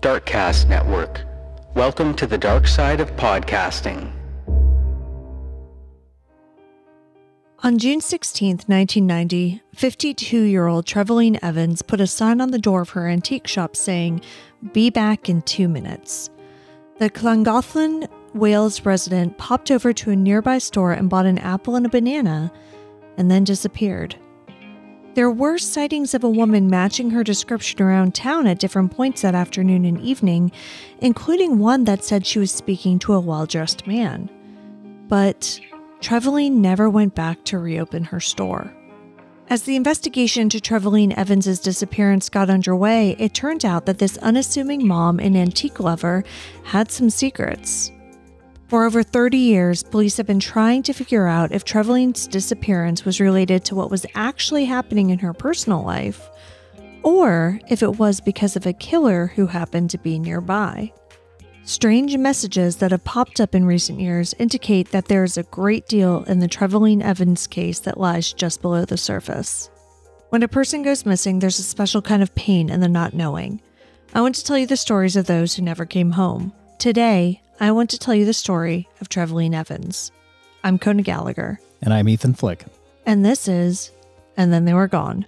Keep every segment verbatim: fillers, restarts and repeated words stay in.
Darkcast Network. Welcome to the dark side of podcasting. On June sixteenth, nineteen ninety, fifty-two-year-old Trevaline Evans put a sign on the door of her antique shop saying, "Be back in two minutes." The Llangollen, Wales resident popped over to a nearby store and bought an apple and a banana, and then disappeared. There were sightings of a woman matching her description around town at different points that afternoon and evening, including one that said she was speaking to a well-dressed man. But Trevaline never went back to reopen her store. As the investigation to Trevaline Evans' disappearance got underway, it turned out that this unassuming mom and antique lover had some secrets. For over thirty years, police have been trying to figure out if Trevaline's disappearance was related to what was actually happening in her personal life, or if it was because of a killer who happened to be nearby. Strange messages that have popped up in recent years indicate that there is a great deal in the Trevaline Evans case that lies just below the surface. When a person goes missing, there's a special kind of pain in the not knowing. I want to tell you the stories of those who never came home. Today, I want to tell you the story of Trevaline Evans. I'm Conan Gallagher. And I'm Ethan Flick. And this is And Then They Were Gone.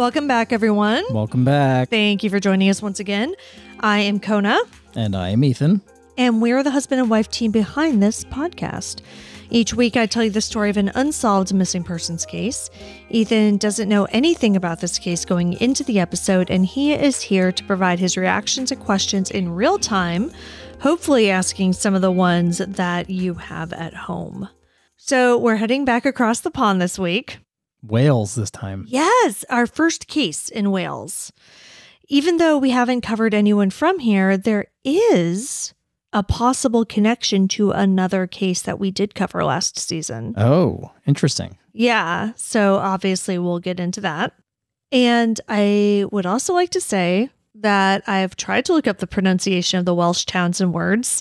Welcome back, everyone. Welcome back. Thank you for joining us once again. I am Kona. And I am Ethan. And we're the husband and wife team behind this podcast. Each week, I tell you the story of an unsolved missing persons case. Ethan doesn't know anything about this case going into the episode, and he is here to provide his reactions and questions in real time, hopefully asking some of the ones that you have at home. So we're heading back across the pond this week. Wales this time. Yes, our first case in Wales. Even though we haven't covered anyone from here, there is a possible connection to another case that we did cover last season. Oh, interesting. Yeah, so obviously we'll get into that. And I would also like to say that I've tried to look up the pronunciation of the Welsh towns and words,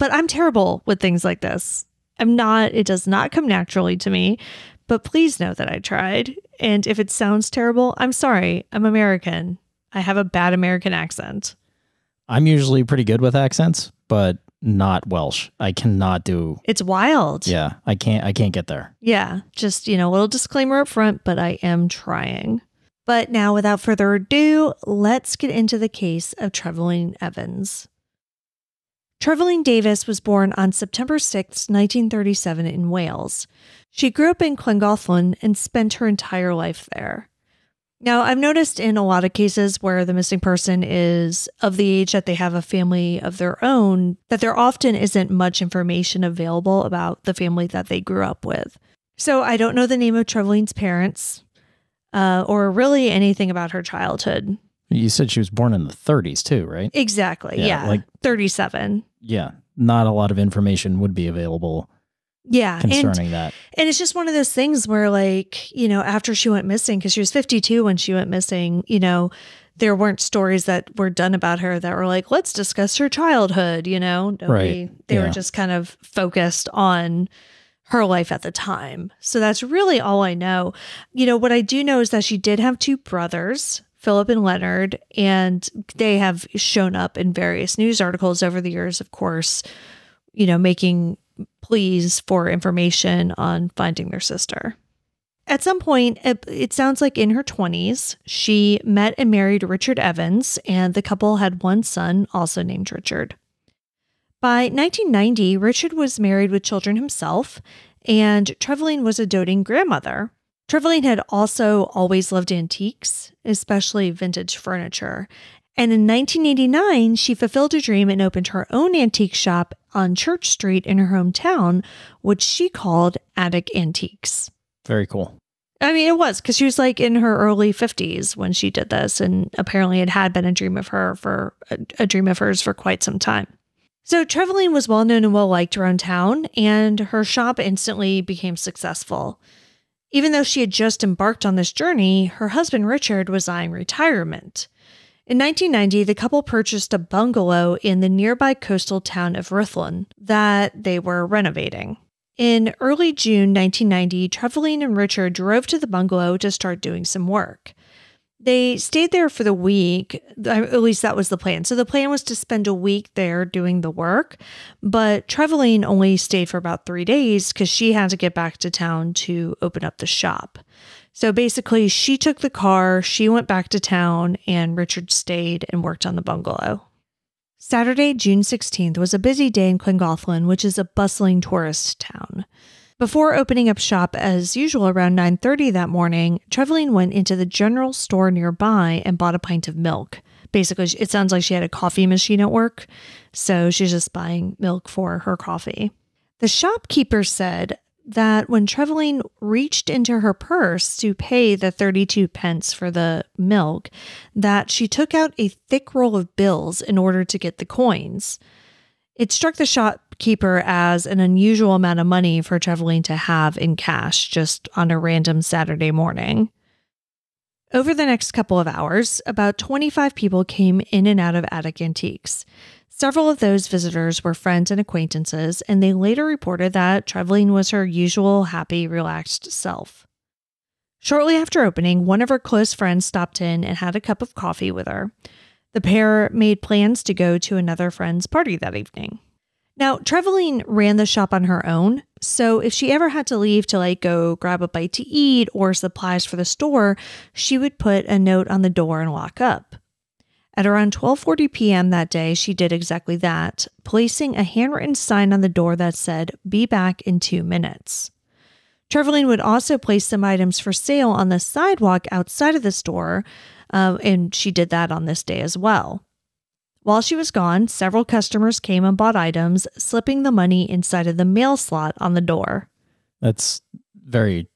but I'm terrible with things like this. I'm not, it does not come naturally to me. But please know that I tried. And if it sounds terrible, I'm sorry. I'm American. I have a bad American accent. I'm usually pretty good with accents, but not Welsh. I cannot do. It's wild. Yeah, I can't. I can't get there. Yeah, just, you know, a little disclaimer up front, but I am trying. But now, without further ado, let's get into the case of Trevaline Evans. Trevaline Davis was born on September sixth, nineteen thirty-seven in Wales. She grew up in Llangollen and spent her entire life there. Now, I've noticed in a lot of cases where the missing person is of the age that they have a family of their own, that there often isn't much information available about the family that they grew up with. So I don't know the name of Trevaline's parents uh, or really anything about her childhood. You said she was born in the thirties too, right? Exactly. Yeah. yeah. Like thirty-seven. Yeah. Not a lot of information would be available. Yeah. Concerning and, that. And it's just one of those things where, like, you know, after she went missing, because she was fifty-two when she went missing, you know, there weren't stories that were done about her that were like, let's discuss her childhood, you know? Nobody, right. They yeah. were just kind of focused on her life at the time. So that's really all I know. You know, what I do know is that she did have two brothers, Philip and Leonard, and they have shown up in various news articles over the years, of course, you know, making pleas for information on finding their sister. At some point, it sounds like in her twenties, she met and married Richard Evans, and the couple had one son also named Richard. By nineteen ninety, Richard was married with children himself, and Trevaline was a doting grandmother. Trevaline had also always loved antiques, especially vintage furniture, And in nineteen eighty-nine, she fulfilled a dream and opened her own antique shop on Church Street in her hometown, which she called Attic Antiques. Very cool. I mean, it was, because she was like in her early fifties when she did this, and apparently it had been a dream of her for a, a dream of hers for quite some time. So Trevaline was well known and well liked around town, and her shop instantly became successful. Even though she had just embarked on this journey, her husband Richard was eyeing retirement. In nineteen ninety, the couple purchased a bungalow in the nearby coastal town of Ruthin that they were renovating. In early June nineteen ninety, Trevaline and Richard drove to the bungalow to start doing some work. They stayed there for the week, at least that was the plan. So the plan was to spend a week there doing the work, but Trevaline only stayed for about three days because she had to get back to town to open up the shop. So basically, she took the car, she went back to town, and Richard stayed and worked on the bungalow. Saturday, June sixteenth was a busy day in Llangollen, which is a bustling tourist town. Before opening up shop as usual around nine thirty that morning, Trevaline went into the general store nearby and bought a pint of milk. Basically, it sounds like she had a coffee machine at work, so she's just buying milk for her coffee. The shopkeeper said that when Trevaline reached into her purse to pay the thirty-two pence for the milk, that she took out a thick roll of bills in order to get the coins. It struck the shopkeeper as an unusual amount of money for Trevaline to have in cash just on a random Saturday morning. Over the next couple of hours, about twenty-five people came in and out of Attic Antiques. Several of those visitors were friends and acquaintances, and they later reported that Trevaline was her usual happy, relaxed self. Shortly after opening, one of her close friends stopped in and had a cup of coffee with her. The pair made plans to go to another friend's party that evening. Now, Trevaline ran the shop on her own, so if she ever had to leave to like go grab a bite to eat or supplies for the store, she would put a note on the door and lock up. At around twelve forty p m that day, she did exactly that, placing a handwritten sign on the door that said, "Be back in two minutes." Trevaline would also place some items for sale on the sidewalk outside of the store, uh, and she did that on this day as well. While she was gone, several customers came and bought items, slipping the money inside of the mail slot on the door. That's very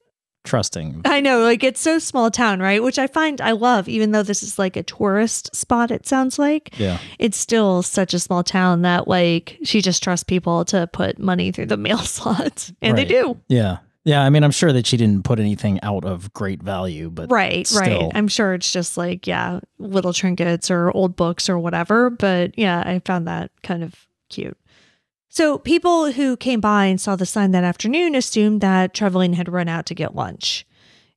trusting. I know, like it's so small town, right? Which I find I love, even though this is like a tourist spot, it sounds like. Yeah. It's still such a small town that like she just trusts people to put money through the mail slot. And right. They do. Yeah. Yeah, I mean, I'm sure that she didn't put anything out of great value, but right, still. Right. I'm sure it's just like, yeah, little trinkets or old books or whatever. But yeah, I found that kind of cute. So people who came by and saw the sign that afternoon assumed that Trevaline had run out to get lunch.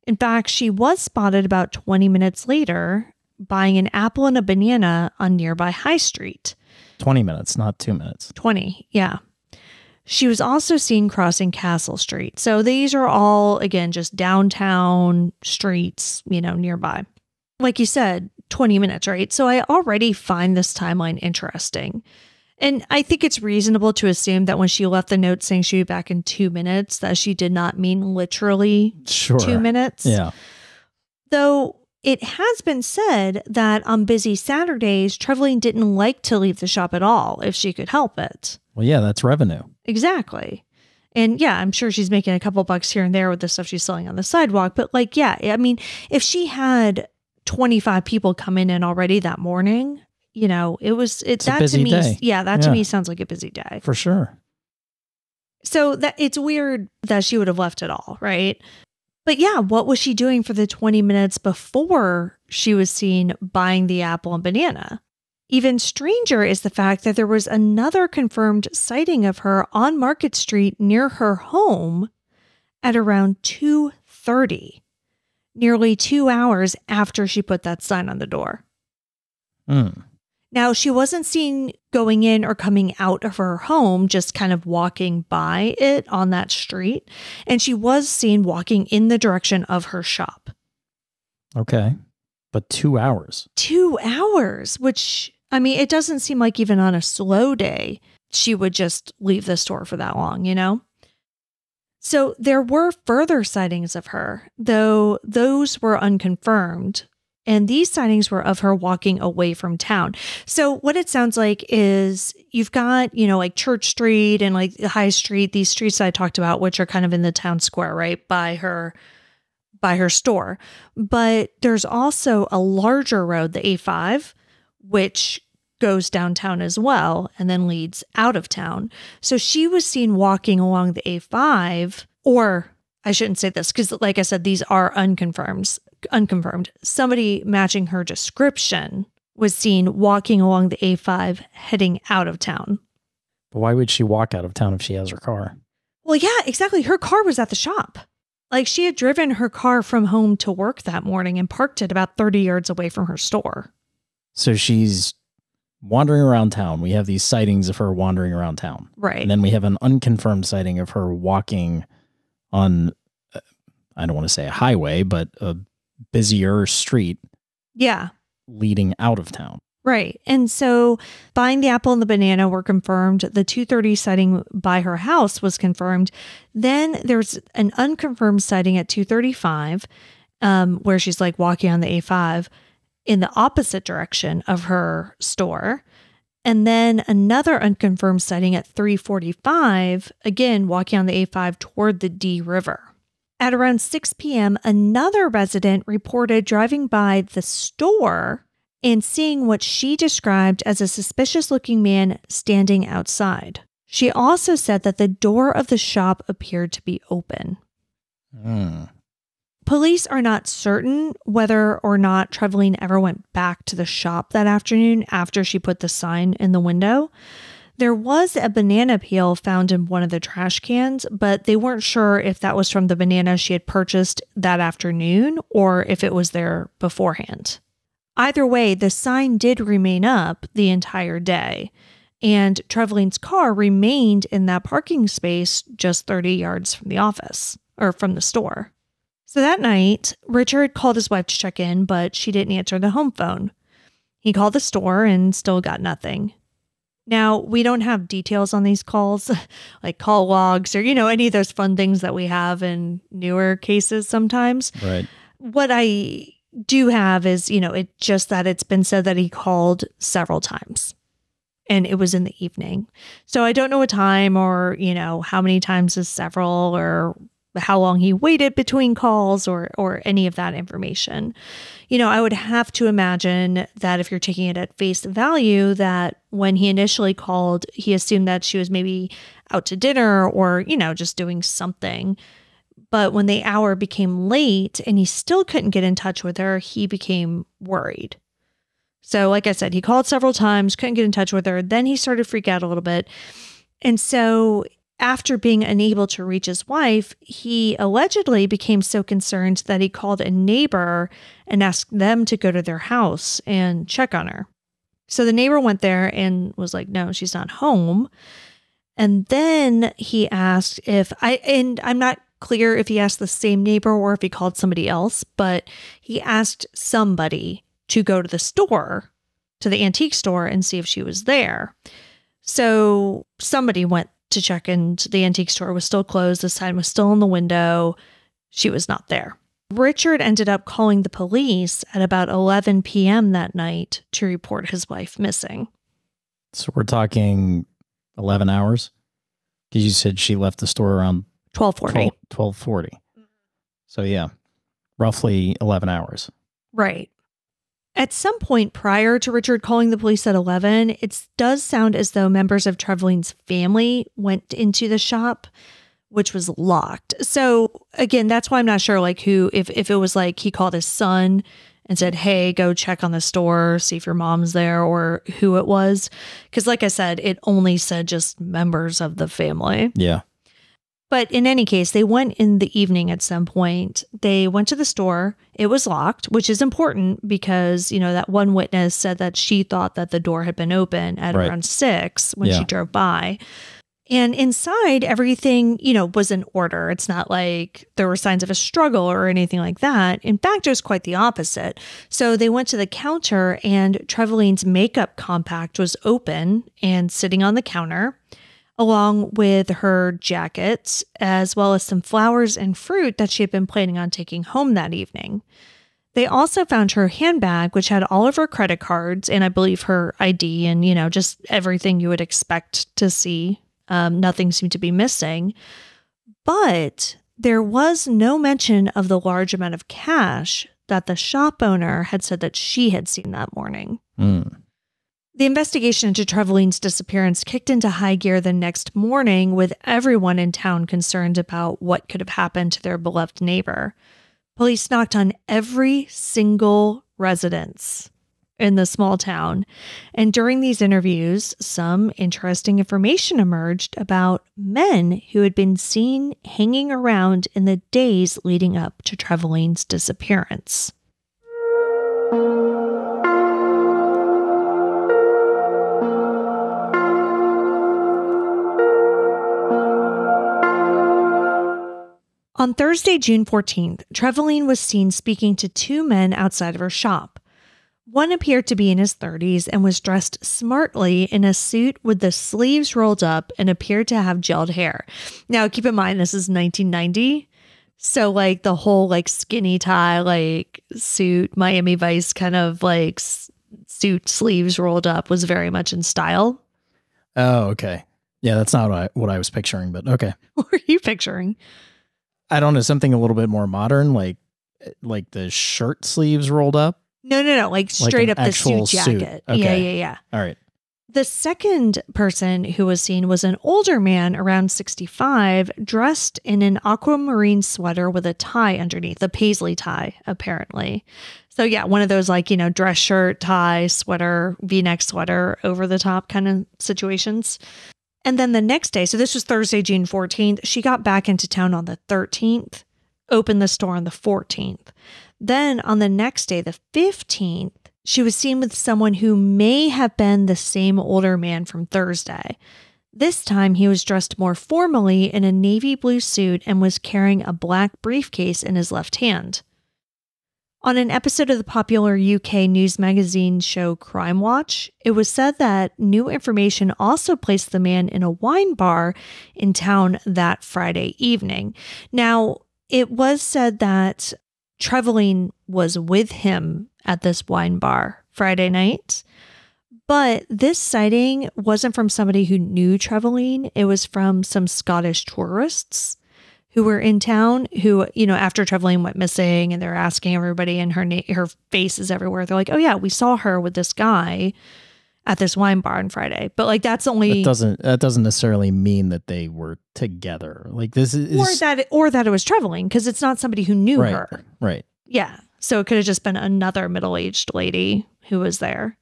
In fact, she was spotted about twenty minutes later buying an apple and a banana on nearby High Street. twenty minutes, not two minutes. twenty, yeah. She was also seen crossing Castle Street. So these are all, again, just downtown streets, you know, nearby. Like you said, twenty minutes, right? So I already find this timeline interesting. And I think it's reasonable to assume that when she left the note saying she'd be back in two minutes, that she did not mean literally sure. two minutes. Yeah. Though it has been said that on busy Saturdays, Trevaline didn't like to leave the shop at all if she could help it. Well, yeah, that's revenue. Exactly. And yeah, I'm sure she's making a couple bucks here and there with the stuff she's selling on the sidewalk. But like, yeah, I mean, if she had twenty-five people come in and already that morning, you know, it was, it, it's that a busy to me. Day. Yeah, that yeah. to me sounds like a busy day. For sure. So that it's weird that she would have left it all, right? But yeah, what was she doing for the twenty minutes before she was seen buying the apple and banana? Even stranger is the fact that there was another confirmed sighting of her on Market Street near her home at around two thirty, nearly two hours after she put that sign on the door. Mm. Now, she wasn't seen going in or coming out of her home, just kind of walking by it on that street. And she was seen walking in the direction of her shop. Okay. But two hours. Two hours, which, I mean, it doesn't seem like even on a slow day, she would just leave the store for that long, you know? So there were further sightings of her, though those were unconfirmed. And these sightings were of her walking away from town. So what it sounds like is you've got, you know, like Church Street and like High Street, these streets I talked about, which are kind of in the town square, right? By her, by her store. But there's also a larger road, the A five, which goes downtown as well and then leads out of town. So she was seen walking along the A five, or I shouldn't say this because, like I said, these are unconfirmed. Unconfirmed. Somebody matching her description was seen walking along the A five heading out of town. But why would she walk out of town if she has her car? Well, yeah, exactly. Her car was at the shop. Like, she had driven her car from home to work that morning and parked it about thirty yards away from her store. So she's wandering around town. We have these sightings of her wandering around town. Right. And then we have an unconfirmed sighting of her walking on, uh, I don't want to say a highway, but a busier street. Yeah. Leading out of town. Right. And so buying the apple and the banana were confirmed. The two thirty sighting by her house was confirmed. Then there's an unconfirmed sighting at two thirty-five, um, where she's like walking on the A five in the opposite direction of her store. And then another unconfirmed sighting at three forty-five, again, walking on the A five toward the Dee River. At around six p m, another resident reported driving by the store and seeing what she described as a suspicious-looking man standing outside. She also said that the door of the shop appeared to be open. Mm. Police are not certain whether or not Trevaline ever went back to the shop that afternoon after she put the sign in the window. There was a banana peel found in one of the trash cans, but they weren't sure if that was from the banana she had purchased that afternoon or if it was there beforehand. Either way, the sign did remain up the entire day, and Treveline's car remained in that parking space just thirty yards from the office, or from the store. So that night, Richard called his wife to check in, but she didn't answer the home phone. He called the store and still got nothing. Now, we don't have details on these calls, like call logs or, you know, any of those fun things that we have in newer cases sometimes. Right. What I do have is, you know, it just that it's been said that he called several times and it was in the evening. So I don't know what time or, you know, how many times is several or how long he waited between calls or or any of that information. You know, I would have to imagine that if you're taking it at face value, that when he initially called, he assumed that she was maybe out to dinner or, you know, just doing something. But when the hour became late and he still couldn't get in touch with her, he became worried. So like I said, he called several times, couldn't get in touch with her. Then he started to freak out a little bit. And so after being unable to reach his wife, he allegedly became so concerned that he called a neighbor and asked them to go to their house and check on her. So the neighbor went there and was like, no, she's not home. And then he asked if I, and I'm not clear if he asked the same neighbor or if he called somebody else, but he asked somebody to go to the store, to the antique store, and see if she was there. So somebody went to check, and the antique store was still closed. The sign was still in the window. She was not there. Richard ended up calling the police at about eleven p m that night to report his wife missing. So we're talking eleven hours? Because you said she left the store around twelve forty. twelve forty. So yeah, roughly eleven hours. Right. At some point prior to Richard calling the police at eleven, it does sound as though members of Treveline's family went into the shop, which was locked. So again, that's why I'm not sure, like, who, if, if it was like he called his son and said, hey, go check on the store, see if your mom's there, or who it was. Because like I said, it only said just members of the family. Yeah. But in any case, they went in the evening at some point. They went to the store. It was locked, which is important because, you know, that one witness said that she thought that the door had been open at right. around six when yeah. she drove by. And inside, everything, you know, was in order. It's not like there were signs of a struggle or anything like that. In fact, it was quite the opposite. So they went to the counter, and Treveline's makeup compact was open and sitting on the counter, along with her jackets, as well as some flowers and fruit that she had been planning on taking home that evening. They also found her handbag, which had all of her credit cards and I believe her I D and, you know, just everything you would expect to see. Um, nothing seemed to be missing. But there was no mention of the large amount of cash that the shop owner had said that she had seen that morning. Mm. The investigation into Treveline's disappearance kicked into high gear the next morning, with everyone in town concerned about what could have happened to their beloved neighbor. Police knocked on every single residence in the small town. And during these interviews, some interesting information emerged about men who had been seen hanging around in the days leading up to Treveline's disappearance. On Thursday, June fourteenth, Trevaline was seen speaking to two men outside of her shop. One appeared to be in his thirties and was dressed smartly in a suit with the sleeves rolled up and appeared to have gelled hair. Now, keep in mind, this is nineteen ninety. So, like, the whole, like, skinny tie, like, suit, Miami Vice kind of, like, suit sleeves rolled up was very much in style. Oh, okay. Yeah, that's not what I, what I was picturing, but okay. What were you picturing? I don't know, something a little bit more modern, like like the shirt sleeves rolled up. No, no, no, like straight like up the suit jacket. Suit. Okay. Yeah, yeah, yeah. All right. The second person who was seen was an older man around sixty-five, dressed in an aquamarine sweater with a tie underneath, a paisley tie, apparently. So yeah, one of those like, you know, dress shirt, tie, sweater, V-neck sweater over the top kind of situations. And then the next day, so this was Thursday, June fourteenth, she got back into town on the thirteenth, opened the store on the fourteenth. Then on the next day, the fifteenth, she was seen with someone who may have been the same older man from Thursday. This time he was dressed more formally in a navy blue suit and was carrying a black briefcase in his left hand. On an episode of the popular U K news magazine show Crime Watch, it was said that new information also placed the man in a wine bar in town that Friday evening. Now, it was said that Trevaline was with him at this wine bar Friday night, but this sighting wasn't from somebody who knew Trevaline. It was from some Scottish tourists who were in town who, you know, after Trevaline went missing and they're asking everybody and her her face is everywhere. They're like, oh yeah, we saw her with this guy at this wine bar on Friday. But like, that's only, that doesn't, that doesn't necessarily mean that they were together. Like this is, or that, or that it was Trevaline. Cause it's not somebody who knew right, her. Right. Yeah. So it could have just been another middle-aged lady who was there.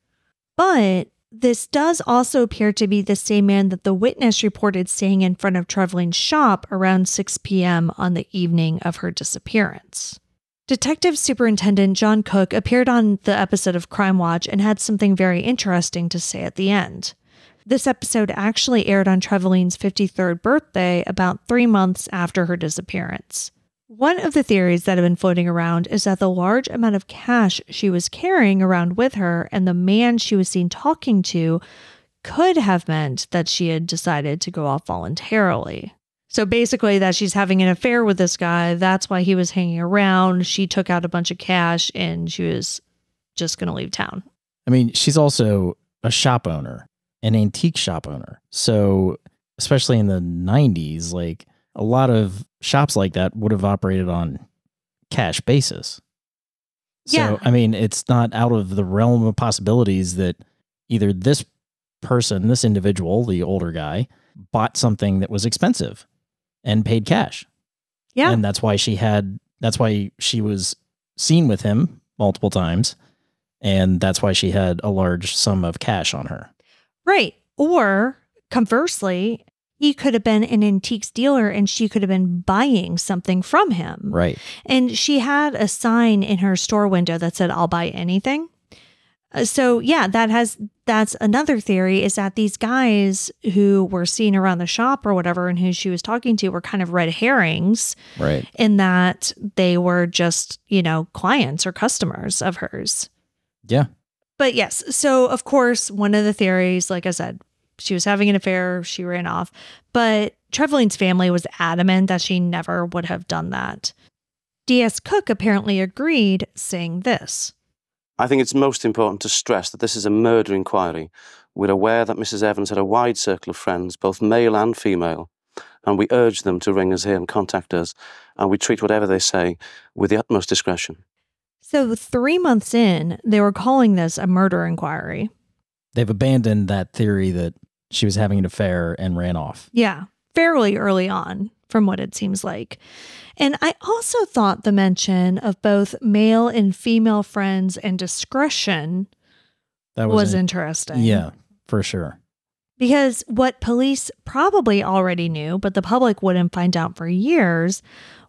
But this does also appear to be the same man that the witness reported seeing in front of Treveline's shop around six p m on the evening of her disappearance. Detective Superintendent John Cook appeared on the episode of Crime Watch and had something very interesting to say at the end. This episode actually aired on Treveline's fifty-third birthday, about three months after her disappearance. One of the theories that have been floating around is that the large amount of cash she was carrying around with her and the man she was seen talking to could have meant that she had decided to go off voluntarily. So basically that she's having an affair with this guy. That's why he was hanging around. She took out a bunch of cash and she was just going to leave town. I mean, she's also a shop owner, an antique shop owner. So especially in the nineties, like, a lot of shops like that would have operated on cash basis. Yeah. So, I mean, it's not out of the realm of possibilities that either this person, this individual, the older guy, bought something that was expensive and paid cash. Yeah. And that's why she had, that's why she was seen with him multiple times. And that's why she had a large sum of cash on her. Right. Or conversely, he could have been an antiques dealer and she could have been buying something from him. Right. And she had a sign in her store window that said, I'll buy anything. Uh, so yeah, that has, that's another theory, is that these guys who were seen around the shop or whatever, and who she was talking to, were kind of red herrings. Right. In that they were just, you know, clients or customers of hers. Yeah. But yes. So of course, one of the theories, like I said, she was having an affair. She ran off. But Treveline's family was adamant that she never would have done that. D S Cook apparently agreed, saying this. I think it's most important to stress that this is a murder inquiry. We're aware that Missus Evans had a wide circle of friends, both male and female, and we urge them to ring us here and contact us, and we treat whatever they say with the utmost discretion. So three months in, they were calling this a murder inquiry. They've abandoned that theory that she was having an affair and ran off. Yeah, fairly early on, from what it seems like. And I also thought the mention of both male and female friends and discretion that was, was in- interesting. Yeah, for sure. Because what police probably already knew, but the public wouldn't find out for years,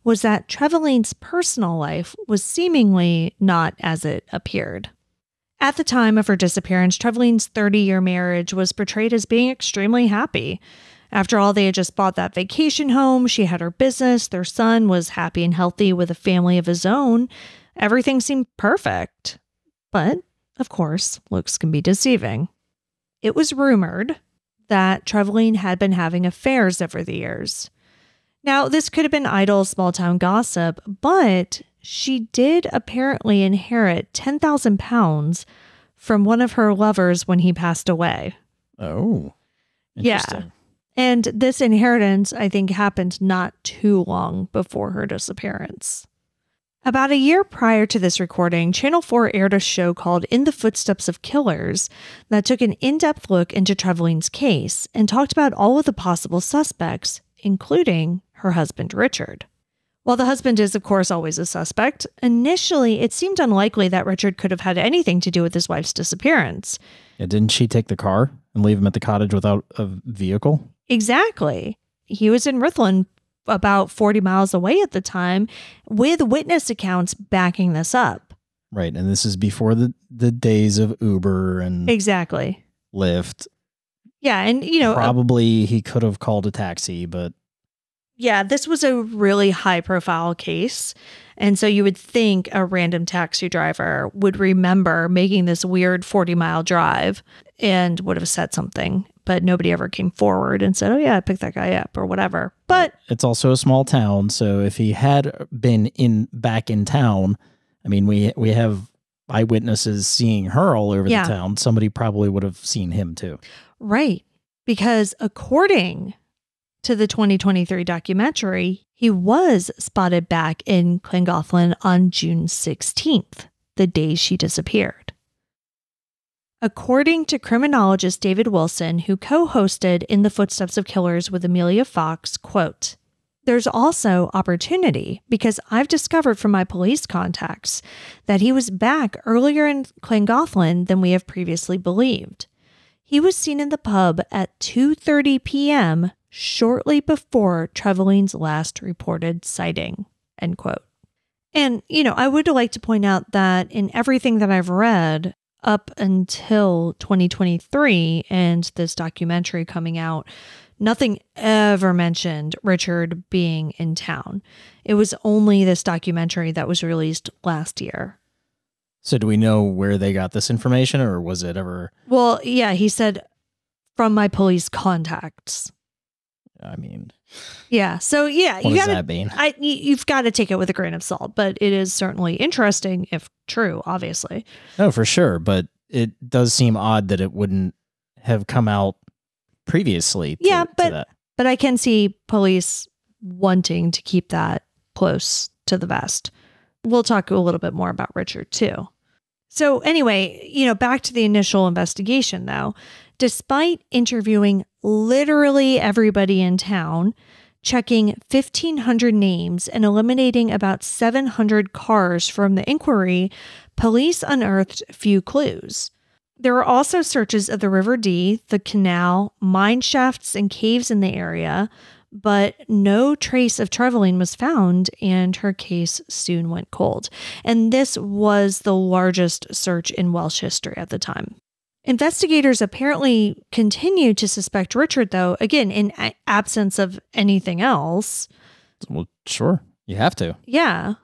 was that Trevaline's personal life was seemingly not as it appeared. At the time of her disappearance, Trevaline's thirty-year marriage was portrayed as being extremely happy. After all, they had just bought that vacation home, she had her business, their son was happy and healthy with a family of his own. Everything seemed perfect. But, of course, looks can be deceiving. It was rumored that Trevaline had been having affairs over the years. Now, this could have been idle small-town gossip, but she did apparently inherit ten thousand pounds from one of her lovers when he passed away. Oh, interesting. Yeah. And this inheritance, I think, happened not too long before her disappearance. About a year prior to this recording, Channel four aired a show called In the Footsteps of Killers that took an in-depth look into Trevaline's case and talked about all of the possible suspects, including her husband, Richard. While the husband is, of course, always a suspect, initially it seemed unlikely that Richard could have had anything to do with his wife's disappearance. Yeah, didn't she take the car and leave him at the cottage without a vehicle? Exactly. He was in Ruthin, about forty miles away at the time, with witness accounts backing this up. Right. And this is before the, the days of Uber and exactly Lyft. Yeah. And, you know, probably a, he could have called a taxi, but. Yeah, this was a really high profile case. And so you would think a random taxi driver would remember making this weird forty mile drive and would have said something. But nobody ever came forward and said, oh, yeah, I picked that guy up or whatever. But it's also a small town. So if he had been in back in town, I mean, we we have eyewitnesses seeing her all over yeah. the town. Somebody probably would have seen him, too. Right. Because according to the twenty twenty-three documentary, he was spotted back in Llangollen on June sixteenth, the day she disappeared. According to criminologist David Wilson, who co-hosted In the Footsteps of Killers with Amelia Fox, quote, "There's also opportunity because I've discovered from my police contacts that he was back earlier in Llangollen than we have previously believed. He was seen in the pub at two thirty p m shortly before Trevaline's last reported sighting," end quote. And, you know, I would like to point out that in everything that I've read, up until twenty twenty-three and this documentary coming out, nothing ever mentioned Richard being in town. It was only this documentary that was released last year. So do we know where they got this information, or was it ever? Well, yeah, he said from my police contacts. I mean, yeah. So yeah, what you gotta, does that mean? I, you've got to take it with a grain of salt, but it is certainly interesting if true, obviously. No, for sure. But it does seem odd that it wouldn't have come out previously. To, yeah, but, to that. But I can see police wanting to keep that close to the vest. We'll talk a little bit more about Richard too. So anyway, you know, back to the initial investigation though. Despite interviewing literally everybody in town, checking fifteen hundred names and eliminating about seven hundred cars from the inquiry, police unearthed few clues. There were also searches of the River Dee, the canal, mine shafts, and caves in the area, but no trace of Trevaline was found, and her case soon went cold. And this was the largest search in Welsh history at the time. Investigators apparently continued to suspect Richard, though, again, in a- absence of anything else. Well, sure. You have to. Yeah.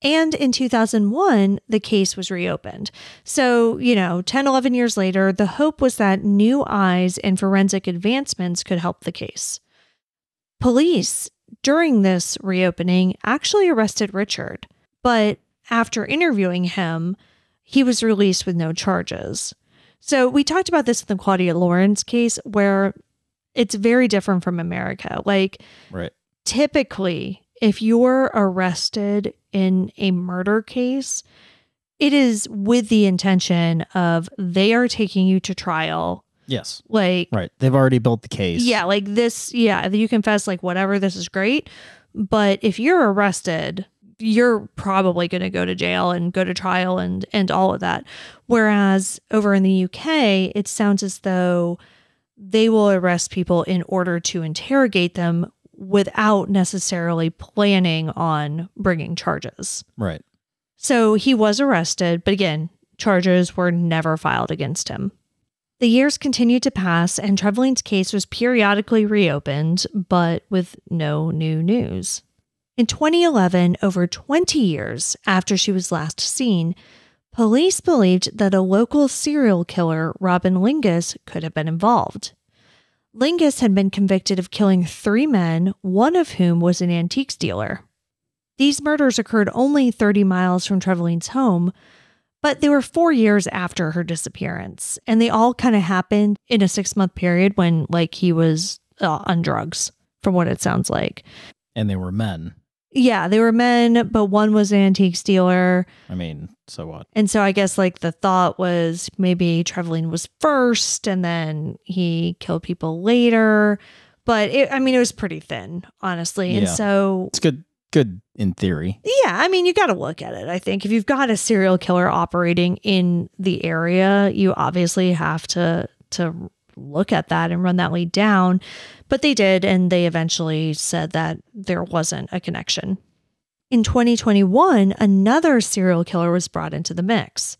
And in two thousand one, the case was reopened. So, you know, ten, eleven years later, the hope was that new eyes and forensic advancements could help the case. Police, during this reopening, actually arrested Richard. But after interviewing him, he was released with no charges. So we talked about this in the Claudia Lawrence case, where it's very different from America. Like, right. Typically, if you're arrested in a murder case, it is with the intention of they are taking you to trial. Yes. Like, right. They've already built the case. Yeah. Like this. Yeah. You confess, like, whatever, this is great. But if you're arrested, you're probably going to go to jail and go to trial and, and all of that. Whereas over in the U K, it sounds as though they will arrest people in order to interrogate them without necessarily planning on bringing charges. Right. So he was arrested, but again, charges were never filed against him. The years continued to pass, and Treveline's case was periodically reopened, but with no new news. In twenty eleven, over twenty years after she was last seen, police believed that a local serial killer, Robin Lingus, could have been involved. Lingus had been convicted of killing three men, one of whom was an antiques dealer. These murders occurred only thirty miles from Treveline's home, but they were four years after her disappearance, and they all kind of happened in a six-month period when, like, he was uh, on drugs, from what it sounds like. And they were men. Yeah, they were men, but one was an antiques dealer. I mean, so what? And so I guess, like, the thought was maybe Trevaline was first and then he killed people later. But, it, I mean, it was pretty thin, honestly. Yeah. And so... It's good, good in theory. Yeah, I mean, you got to look at it, I think. If you've got a serial killer operating in the area, you obviously have to to... look at that and run that lead down, but they did, and they eventually said that there wasn't a connection. In twenty twenty-one, another serial killer was brought into the mix,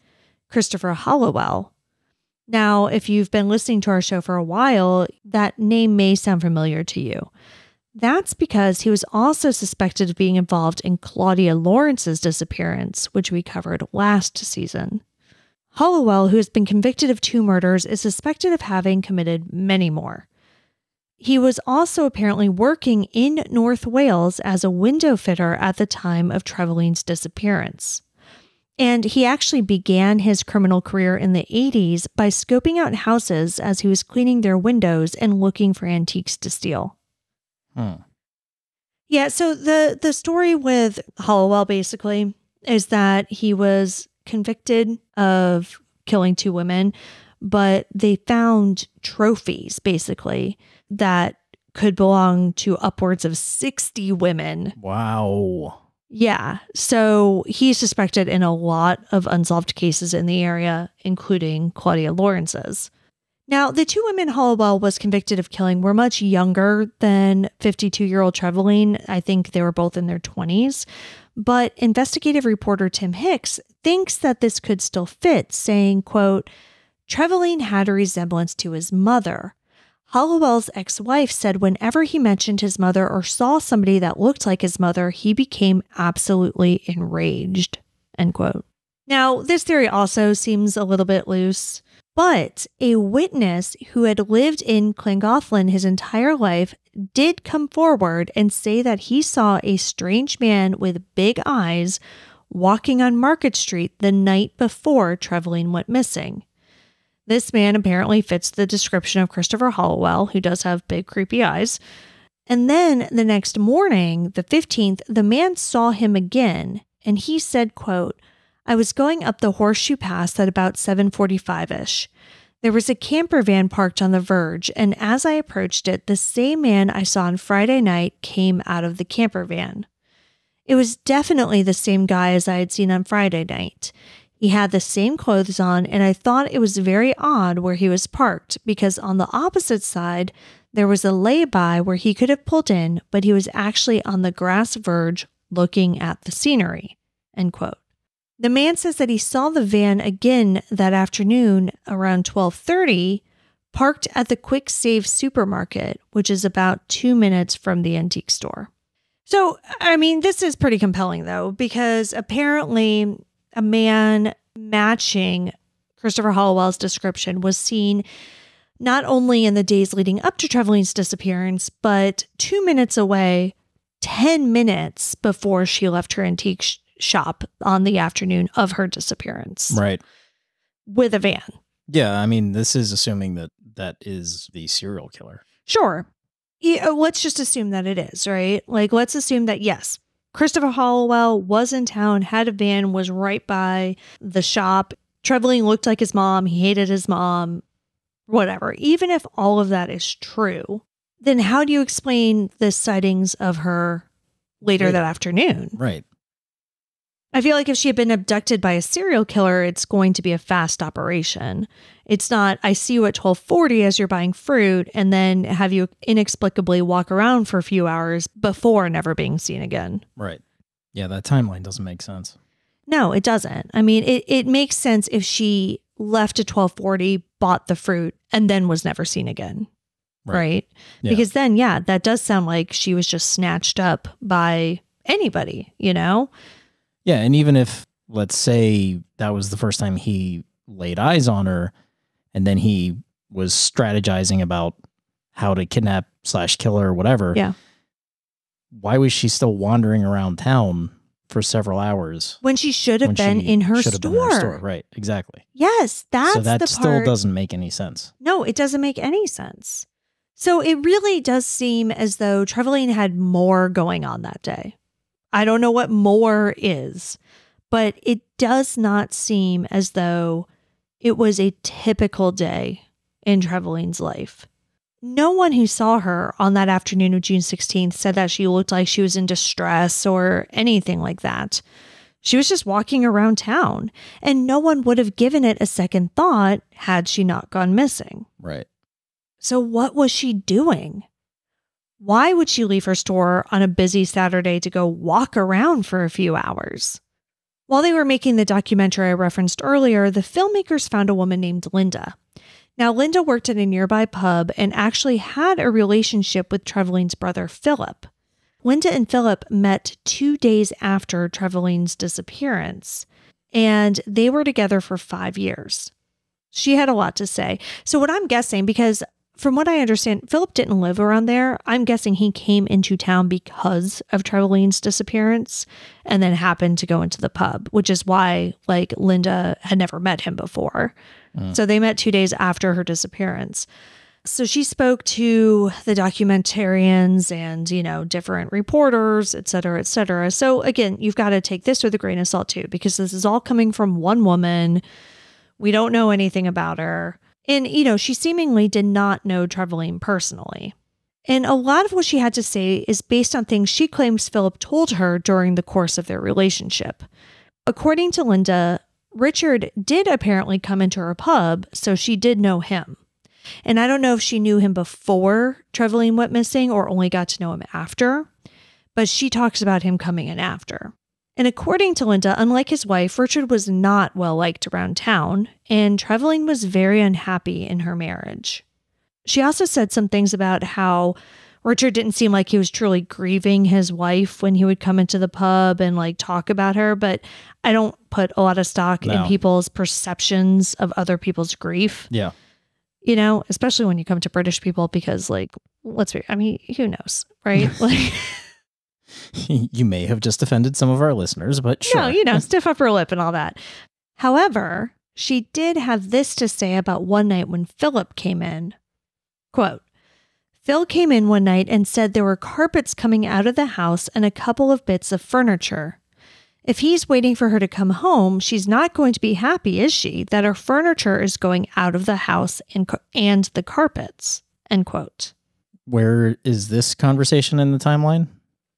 Christopher Halliwell. Now, if you've been listening to our show for a while, that name may sound familiar to you. That's because he was also suspected of being involved in Claudia Lawrence's disappearance, which we covered last season. Halliwell, who has been convicted of two murders, is suspected of having committed many more. He was also apparently working in North Wales as a window fitter at the time of Treveline's disappearance. And he actually began his criminal career in the eighties by scoping out houses as he was cleaning their windows and looking for antiques to steal. Hmm. Yeah, so the, the story with Halliwell, basically, is that he was convicted of killing two women, but they found trophies, basically, that could belong to upwards of sixty women. Wow. Yeah. So he's suspected in a lot of unsolved cases in the area, including Claudia Lawrence's. Now, the two women Halliwell was convicted of killing were much younger than fifty-two-year-old Trevaline. I think they were both in their twenties. But investigative reporter Tim Hicks thinks that this could still fit, saying, quote, Trevaline had a resemblance to his mother. Halliwell's ex-wife said whenever he mentioned his mother or saw somebody that looked like his mother, he became absolutely enraged, end quote. Now, this theory also seems a little bit loose. But a witness who had lived in Llangollen his entire life did come forward and say that he saw a strange man with big eyes walking on Market Street the night before Trevaline went missing. This man apparently fits the description of Christopher Halliwell, who does have big, creepy eyes. And then the next morning, the fifteenth, the man saw him again, and he said, quote, I was going up the Horseshoe Pass at about seven forty-five-ish. There was a camper van parked on the verge, and as I approached it, the same man I saw on Friday night came out of the camper van. It was definitely the same guy as I had seen on Friday night. He had the same clothes on, and I thought it was very odd where he was parked, because on the opposite side, there was a lay-by where he could have pulled in, but he was actually on the grass verge looking at the scenery, end quote. The man says that he saw the van again that afternoon around twelve thirty, parked at the Quick Save supermarket, which is about two minutes from the antique store. So, I mean, this is pretty compelling, though, because apparently a man matching Christopher Halliwell's description was seen not only in the days leading up to Treveline's disappearance, but two minutes away, ten minutes before she left her antique shop on the afternoon of her disappearance. Right. With a van. Yeah, I mean, this is assuming that that is the serial killer. Sure. Yeah, let's just assume that it is, right? Like, let's assume that, yes, Christopher Halliwell was in town, had a van, was right by the shop. Trevaline looked like his mom. He hated his mom. Whatever. Even if all of that is true, then how do you explain the sightings of her later right. that afternoon? Right. I feel like if she had been abducted by a serial killer, it's going to be a fast operation. It's not, I see you at twelve forty as you're buying fruit and then have you inexplicably walk around for a few hours before never being seen again. Right. Yeah, that timeline doesn't make sense. No, it doesn't. I mean, it, it makes sense if she left at twelve forty, bought the fruit, and then was never seen again. Right. right? Yeah. Because then, yeah, that does sound like she was just snatched up by anybody, you know? Yeah, and even if, let's say, that was the first time he laid eyes on her, and then he was strategizing about how to kidnap slash kill her or whatever, yeah. why was she still wandering around town for several hours? When she should have been in her store. Right, exactly. Yes, that's the part. So that still doesn't make any sense. No, it doesn't make any sense. So it really does seem as though Trevaline had more going on that day. I don't know what more is, but it does not seem as though it was a typical day in Treveline's life. No one who saw her on that afternoon of June sixteenth said that she looked like she was in distress or anything like that. She was just walking around town, and no one would have given it a second thought had she not gone missing. Right. So what was she doing? Why would she leave her store on a busy Saturday to go walk around for a few hours? While they were making the documentary I referenced earlier, the filmmakers found a woman named Linda. Now, Linda worked at a nearby pub and actually had a relationship with Treveline's brother, Philip. Linda and Philip met two days after Treveline's disappearance, and they were together for five years. She had a lot to say. So what I'm guessing, because from what I understand, Philip didn't live around there. I'm guessing he came into town because of Treveline's disappearance and then happened to go into the pub, which is why, like, Linda had never met him before. Mm. So they met two days after her disappearance. So she spoke to the documentarians and, you know, different reporters, et cetera, et cetera. So again, you've got to take this with a grain of salt too, because this is all coming from one woman. We don't know anything about her. And, you know, she seemingly did not know Trevaline personally. And a lot of what she had to say is based on things she claims Philip told her during the course of their relationship. According to Linda, Richard did apparently come into her pub, so she did know him. And I don't know if she knew him before Trevaline went missing or only got to know him after, but she talks about him coming in after. And according to Linda, unlike his wife, Richard was not well-liked around town, and Trevaline was very unhappy in her marriage. She also said some things about how Richard didn't seem like he was truly grieving his wife when he would come into the pub and, like, talk about her, but I don't put a lot of stock no. in people's perceptions of other people's grief. Yeah. You know, especially when you come to British people, because, like, let's be, I mean, who knows, right? Like... You may have just offended some of our listeners, but sure. No, you know, stiff upper lip and all that. However, she did have this to say about one night when Philip came in. Quote, Phil came in one night and said there were carpets coming out of the house and a couple of bits of furniture. If he's waiting for her to come home, she's not going to be happy, is she, that her furniture is going out of the house and, and the carpets, end quote. Where is this conversation in the timeline?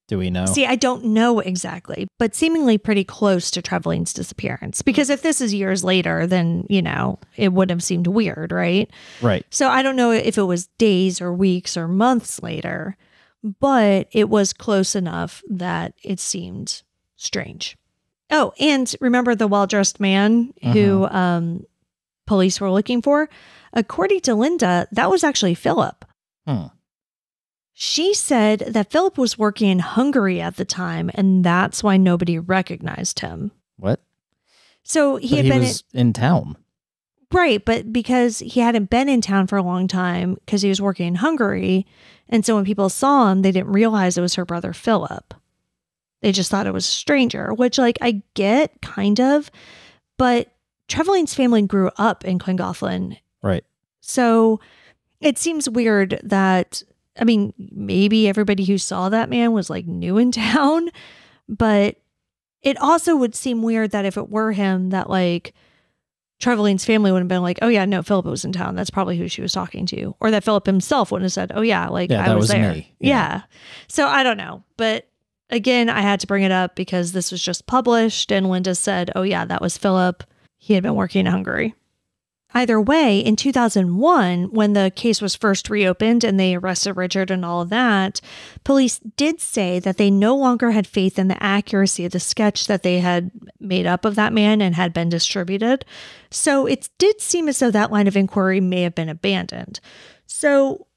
Do we know? See, I don't know exactly, but seemingly pretty close to Treveline's disappearance. Because if this is years later, then, you know, it would have seemed weird, right? Right. So I don't know if it was days or weeks or months later, but it was close enough that it seemed strange. Oh, and remember the well-dressed man uh-huh. who um, police were looking for? According to Linda, that was actually Philip. Hmm. She said that Philip was working in Hungary at the time, and that's why nobody recognized him. What? So he but had he been was in, in town. Right, but because he hadn't been in town for a long time because he was working in Hungary, and so when people saw him, they didn't realize it was her brother Philip. They just thought it was a stranger, which, like, I get kind of, but Treveline's family grew up in Llangollen. Right. So it seems weird that, I mean, maybe everybody who saw that man was like new in town, but it also would seem weird that if it were him, that like Treveline's family would have been like, oh yeah, no, Philip was in town. That's probably who she was talking to. Or that Philip himself wouldn't have said, oh yeah, like yeah, I was, was there. Yeah. yeah. So I don't know. But again, I had to bring it up because this was just published and Linda said, oh yeah, that was Philip. He had been working in Hungary. Either way, in two thousand one, when the case was first reopened and they arrested Richard and all of that, police did say that they no longer had faith in the accuracy of the sketch that they had made up of that man and had been distributed. So it did seem as though that line of inquiry may have been abandoned. So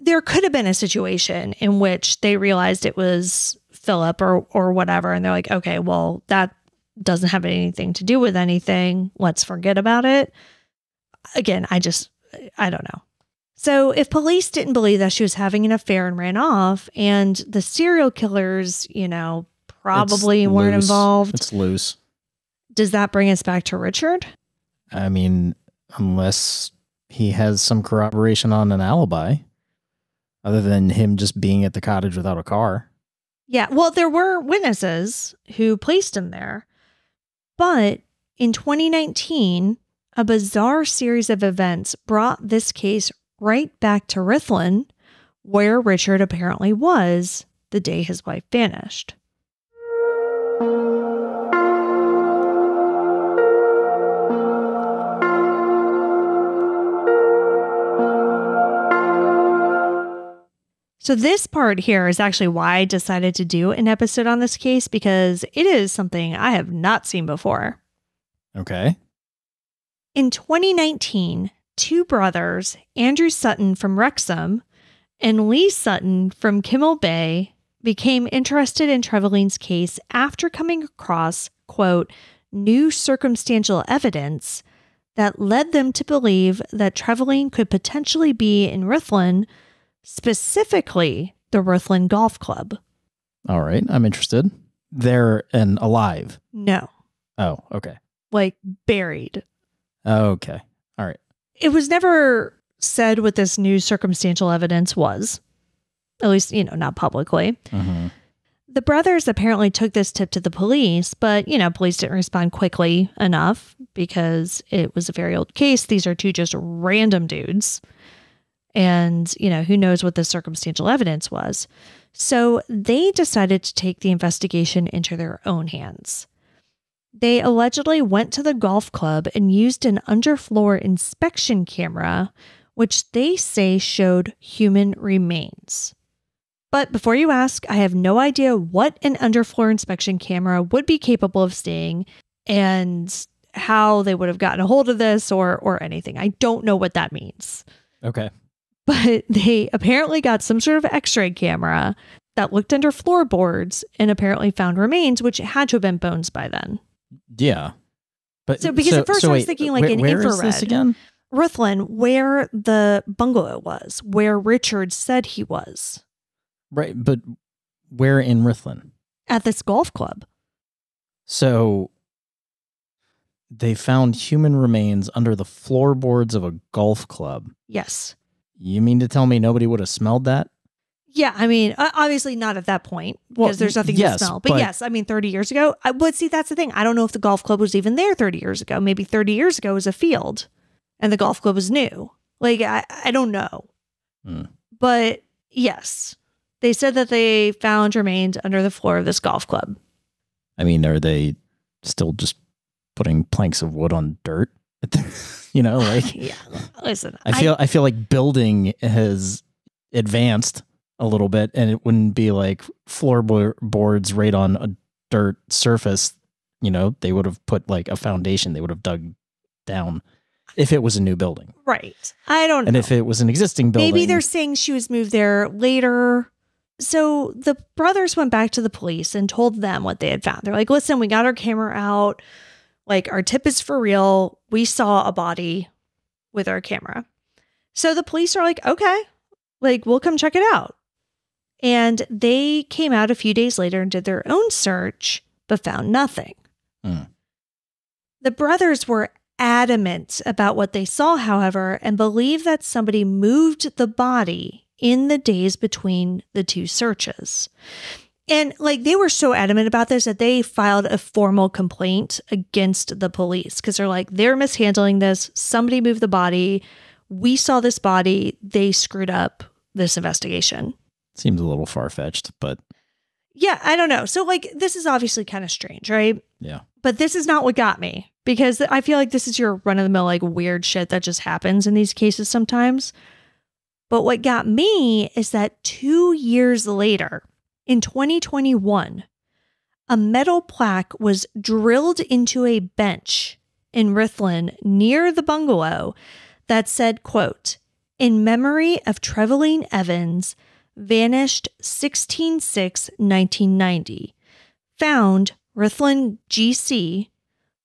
there could have been a situation in which they realized it was Philip or, or whatever, and they're like, okay, well, that doesn't have anything to do with anything. Let's forget about it. Again, I just, I don't know. So if police didn't believe that she was having an affair and ran off, and the serial killers, you know, probably it's weren't loose. involved. It's loose. Does that bring us back to Richard? I mean, unless he has some corroboration on an alibi, other than him just being at the cottage without a car. Yeah, well, there were witnesses who placed him there. But in twenty nineteen... a bizarre series of events brought this case right back to Ruthin, where Richard apparently was the day his wife vanished. So this part here is actually why I decided to do an episode on this case, because it is something I have not seen before. Okay. In twenty nineteen, two brothers, Andrew Sutton from Wrexham and Lee Sutton from Kimmel Bay, became interested in Treveline's case after coming across, quote, new circumstantial evidence that led them to believe that Trevaline could potentially be in Ruthin, specifically the Ruthin Golf Club. All right, I'm interested. They're and alive? No. Oh, okay. Like buried. Okay. All right. It was never said what this new circumstantial evidence was, at least, you know, not publicly. Mm-hmm. The brothers apparently took this tip to the police, but, you know, police didn't respond quickly enough because it was a very old case. These are two just random dudes. And, you know, who knows what the circumstantial evidence was. So they decided to take the investigation into their own hands. They allegedly went to the golf club and used an underfloor inspection camera, which they say showed human remains. But before you ask, I have no idea what an underfloor inspection camera would be capable of seeing and how they would have gotten a hold of this or, or anything. I don't know what that means. Okay. But they apparently got some sort of x-ray camera that looked under floorboards and apparently found remains, which had to have been bones by then. Yeah, but so because so, at first so I was wait, thinking like wait, an where infrared. Is this again? Ruthin, where the bungalow was, where Richard said he was. Right, but where in Ruthin? At this golf club. So they found human remains under the floorboards of a golf club. Yes. You mean to tell me nobody would have smelled that? Yeah, I mean, obviously not at that point because well, there's nothing yes, to smell. But, but yes, I mean, thirty years ago, I would see that's the thing. I don't know if the golf club was even there thirty years ago. Maybe thirty years ago was a field and the golf club was new. Like, I, I don't know. Hmm. But yes, they said that they found remains under the floor of this golf club. I mean, are they still just putting planks of wood on dirt? You know, like, yeah, listen, I feel I, I feel like building has advanced a little bit, and it wouldn't be like floorboards right on a dirt surface. You know, they would have put like a foundation. They would have dug down if it was a new building. Right. I don't know. And if it was an existing building. Maybe they're saying she was moved there later. So the brothers went back to the police and told them what they had found. They're like, listen, we got our camera out. Like, our tip is for real. We saw a body with our camera. So the police are like, okay, like, we'll come check it out. And they came out a few days later and did their own search, but found nothing. Mm. The brothers were adamant about what they saw, however, and believe that somebody moved the body in the days between the two searches. And like, they were so adamant about this that they filed a formal complaint against the police, because they're like, they're mishandling this. Somebody moved the body. We saw this body. They screwed up this investigation. Seems a little far-fetched, but... Yeah, I don't know. So, like, this is obviously kind of strange, right? Yeah. But this is not what got me, because I feel like this is your run-of-the-mill, like, weird shit that just happens in these cases sometimes. But what got me is that two years later, in twenty twenty-one, a metal plaque was drilled into a bench in Ruthin near the bungalow that said, quote, "In memory of Trevaline Evans, vanished sixteen six nineteen ninety. Found Ruthin G C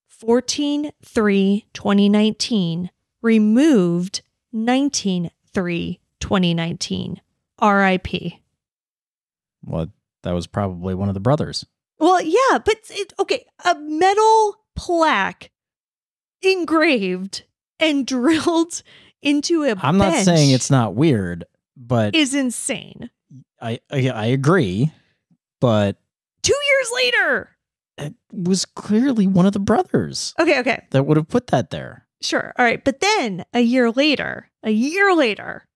fourteen three twenty nineteen. Removed nineteen three twenty nineteen. R I P" Well, that was probably one of the brothers. Well, yeah, but it, okay, a metal plaque engraved and drilled into a I'm bench not saying it's not weird. But is insane. I, I I agree, but two years later, it was clearly one of the brothers. Okay, okay, that would have put that there. Sure, all right, but then a year later, a year later,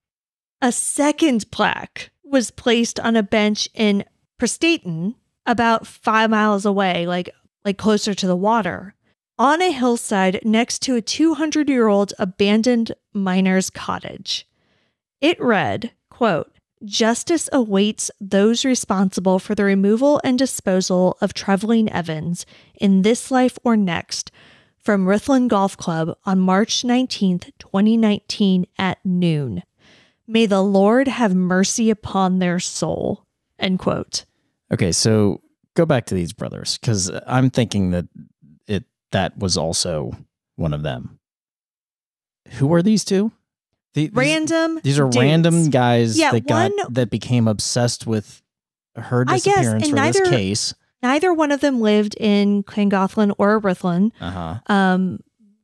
a second plaque was placed on a bench in Prestatyn, about five miles away, like like closer to the water, on a hillside next to a two hundred year old abandoned miner's cottage. It read, quote, "Justice awaits those responsible for the removal and disposal of Trevaline Evans in this life or next from Ruthin Golf Club on March nineteenth twenty nineteen at noon. May the Lord have mercy upon their soul." End quote. Okay, so go back to these brothers, because I'm thinking that it that was also one of them. Who are these two? These, random These are dudes. random guys yeah, that got one, that became obsessed with her disappearance, I guess, for neither, this case. Neither one of them lived in Llangollen or Ruthin. Uh-huh. Um,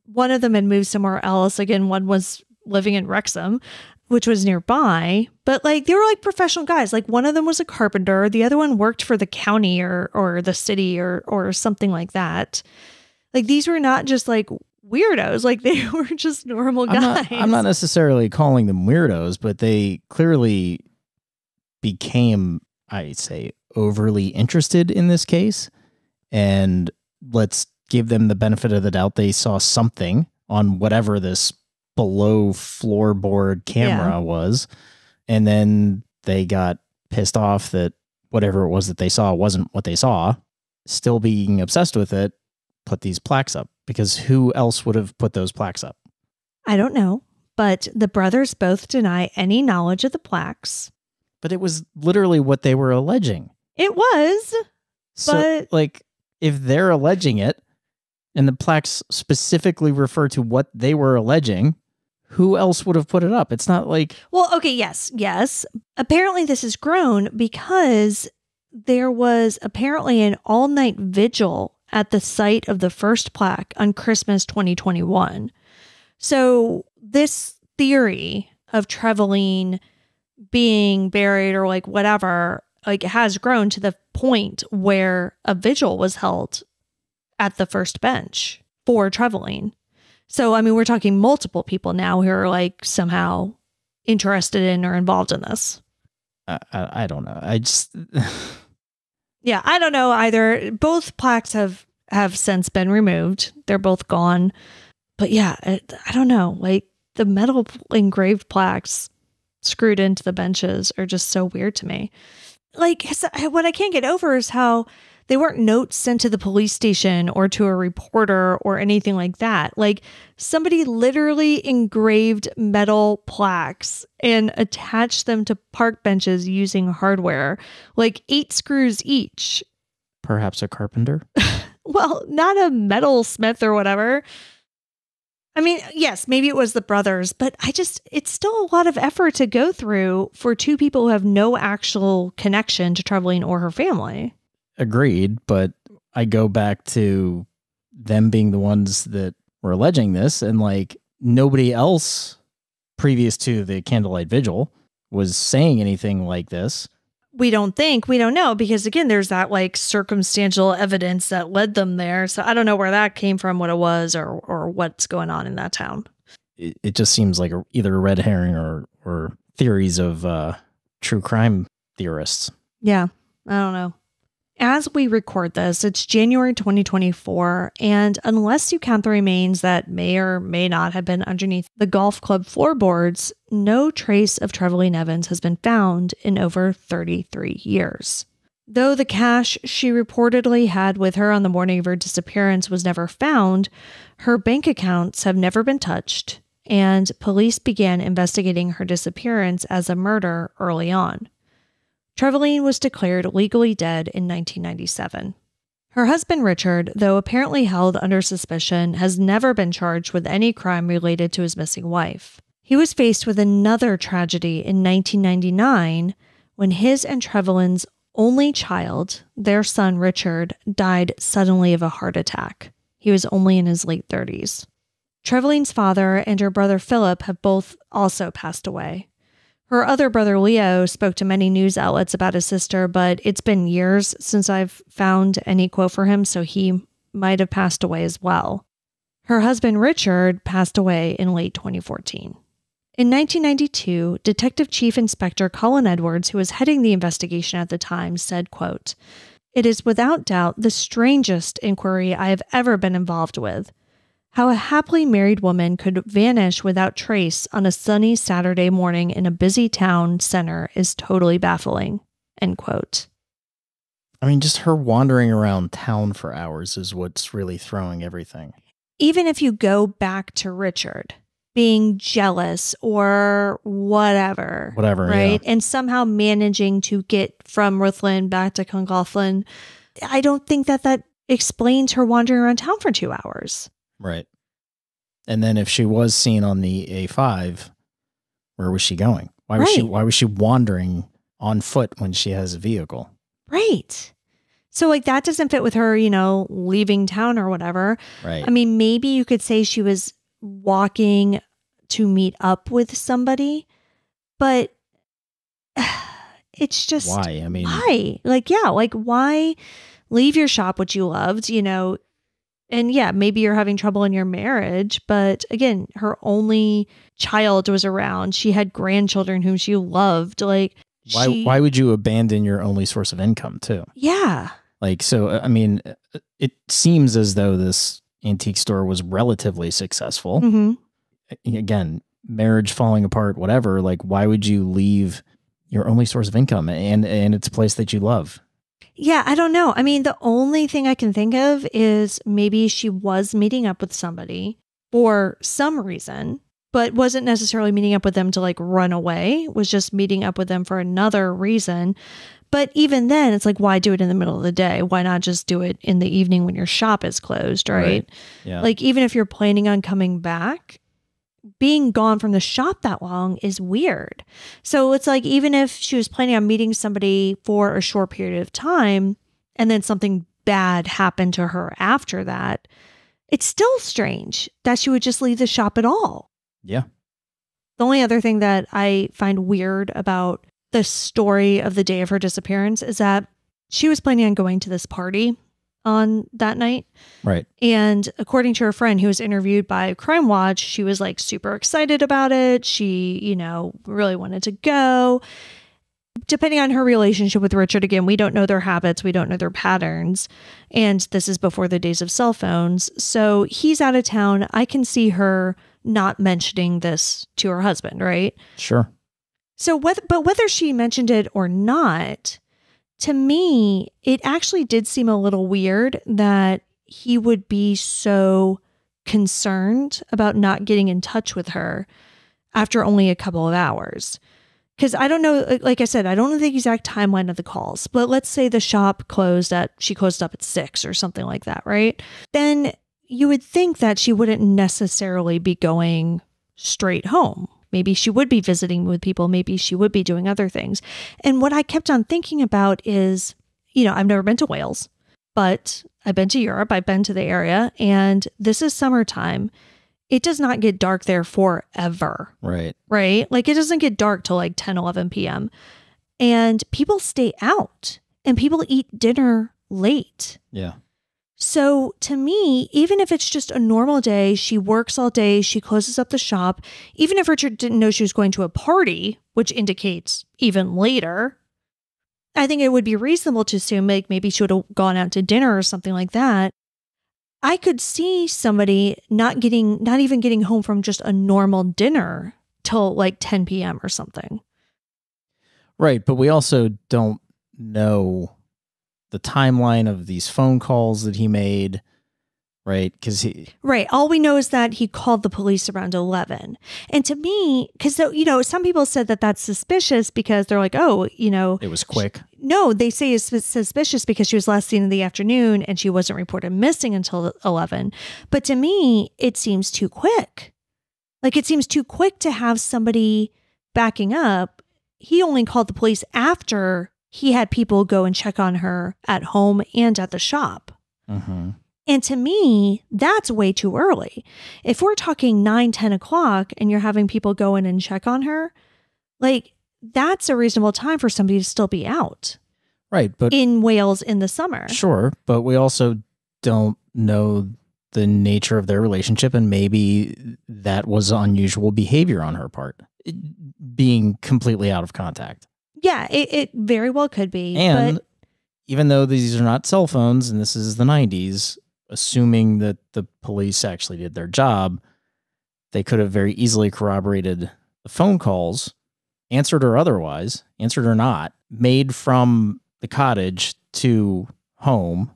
one of them had moved somewhere else. Again, one was living in Wrexham, which was nearby. But like, they were like professional guys. Like, one of them was a carpenter. The other one worked for the county or or the city or or something like that. Like, these were not just like weirdos, like they were just normal guys. I'm not, I'm not necessarily calling them weirdos, but they clearly became, I'd say, overly interested in this case. And let's give them the benefit of the doubt. They saw something on whatever this below floorboard camera yeah. was. And then they got pissed off that whatever it was that they saw wasn't what they saw. Still being obsessed with it, put these plaques up. Because who else would have put those plaques up? I don't know, but the brothers both deny any knowledge of the plaques. But it was literally what they were alleging. It was, so, but... like, if they're alleging it, and the plaques specifically refer to what they were alleging, who else would have put it up? It's not like... Well, okay, yes, yes. Apparently this has grown because there was apparently an all-night vigil at the site of the first plaque on Christmas twenty twenty-one. So this theory of Trevaline being buried or like whatever, like, has grown to the point where a vigil was held at the first bench for Trevaline. So, I mean, we're talking multiple people now who are like somehow interested in or involved in this. I, I, I don't know. I just... Yeah, I don't know either. Both plaques have, have since been removed. They're both gone. But yeah, I, I don't know. Like, the metal engraved plaques screwed into the benches are just so weird to me. Like, what I can't get over is how they weren't notes sent to the police station or to a reporter or anything like that. Like, somebody literally engraved metal plaques and attached them to park benches using hardware, like eight screws each. Perhaps a carpenter? Well, not a metal smith or whatever. I mean, yes, maybe it was the brothers, but I just, it's still a lot of effort to go through for two people who have no actual connection to Trevaline or her family. Agreed, but I go back to them being the ones that were alleging this, and like nobody else previous to the candlelight vigil was saying anything like this. We don't think, we don't know, because again, there's that like circumstantial evidence that led them there. So I don't know where that came from, what it was, or or what's going on in that town. It, it just seems like a, either a red herring or or theories of uh, true crime theorists. Yeah, I don't know. As we record this, it's January twenty twenty-four, and unless you count the remains that may or may not have been underneath the golf club floorboards, no trace of Trevaline Evans has been found in over thirty-three years. Though the cash she reportedly had with her on the morning of her disappearance was never found, her bank accounts have never been touched, and police began investigating her disappearance as a murder early on. Trevaline was declared legally dead in nineteen ninety-seven. Her husband Richard, though apparently held under suspicion, has never been charged with any crime related to his missing wife. He was faced with another tragedy in nineteen ninety-nine when his and Trevaline's only child, their son Richard, died suddenly of a heart attack. He was only in his late thirties. Trevaline's father and her brother Philip have both also passed away. Her other brother, Leo, spoke to many news outlets about his sister, but it's been years since I've found any quote for him, so he might have passed away as well. Her husband, Richard, passed away in late twenty fourteen. In nineteen ninety-two, Detective Chief Inspector Colin Edwards, who was heading the investigation at the time, said, quote, "It is without doubt the strangest inquiry I have ever been involved with. How a happily married woman could vanish without trace on a sunny Saturday morning in a busy town center is totally baffling." End quote. I mean, just her wandering around town for hours is what's really throwing everything. Even if you go back to Richard being jealous or whatever. Whatever, right? Yeah. And somehow managing to get from Ruthin back to Llangollen, I don't think that that explains her wandering around town for two hours. Right. And then if she was seen on the A five, where was she going? Why was right. she why was she wandering on foot when she has a vehicle? Right. So like that doesn't fit with her, you know, leaving town or whatever. Right. I mean, maybe you could say she was walking to meet up with somebody, but it's just why? I mean, why? Like, yeah, like why leave your shop which you loved, you know? And yeah, maybe you're having trouble in your marriage, but again, her only child was around. She had grandchildren whom she loved. Like, why, she... why would you abandon your only source of income too? Yeah. Like, so, I mean, it seems as though this antique store was relatively successful. Mm-hmm. Again, marriage falling apart, whatever. Like, why would you leave your only source of income and, and it's a place that you love? Yeah, I don't know. I mean, the only thing I can think of is maybe she was meeting up with somebody for some reason, but wasn't necessarily meeting up with them to like run away, was just meeting up with them for another reason. But even then, it's like, why do it in the middle of the day? Why not just do it in the evening when your shop is closed, right? Right. Yeah. Like, even if you're planning on coming back, being gone from the shop that long is weird. So it's like, even if she was planning on meeting somebody for a short period of time and then something bad happened to her after that, it's still strange that she would just leave the shop at all. Yeah. The only other thing that I find weird about the story of the day of her disappearance is that she was planning on going to this party on that night. Right. And according to her friend who was interviewed by Crime Watch, she was like super excited about it. She, you know, really wanted to go. Depending on her relationship with Richard, again, we don't know their habits. We don't know their patterns. And this is before the days of cell phones. So he's out of town. I can see her not mentioning this to her husband, right? Sure. So whether, but whether she mentioned it or not, to me, it actually did seem a little weird that he would be so concerned about not getting in touch with her after only a couple of hours. Because I don't know, like I said, I don't know the exact timeline of the calls, but let's say the shop closed at, she closed up at six or something like that, right? Then you would think that she wouldn't necessarily be going straight home. Maybe she would be visiting with people. Maybe she would be doing other things. And what I kept on thinking about is, you know, I've never been to Wales, but I've been to Europe. I've been to the area. And this is summertime. It does not get dark there forever. Right. Right? Like, it doesn't get dark till like ten, eleven P M And people stay out and people eat dinner late. Yeah. So to me, even if it's just a normal day, she works all day, she closes up the shop, even if Richard didn't know she was going to a party, which indicates even later, I think it would be reasonable to assume like maybe she would have gone out to dinner or something like that. I could see somebody not getting, not even getting home from just a normal dinner till like ten P M or something. Right. But we also don't know the timeline of these phone calls that he made, right? Because he, right. All we know is that he called the police around eleven. And to me, because, you know, some people said that that's suspicious because they're like, oh, you know, it was quick. She, no, they say it's suspicious because she was last seen in the afternoon and she wasn't reported missing until eleven. But to me, it seems too quick. Like, it seems too quick to have somebody backing up. He only called the police after he had people go and check on her at home and at the shop. Mm-hmm. And to me, that's way too early. If we're talking nine, ten o'clock and you're having people go in and check on her, like, that's a reasonable time for somebody to still be out. Right. But in Wales in the summer. Sure. But we also don't know the nature of their relationship. And maybe that was unusual behavior on her part, being completely out of contact. Yeah, it, it very well could be. And but even though these are not cell phones and this is the nineties, assuming that the police actually did their job, they could have very easily corroborated the phone calls, answered or otherwise, answered or not, made from the cottage to home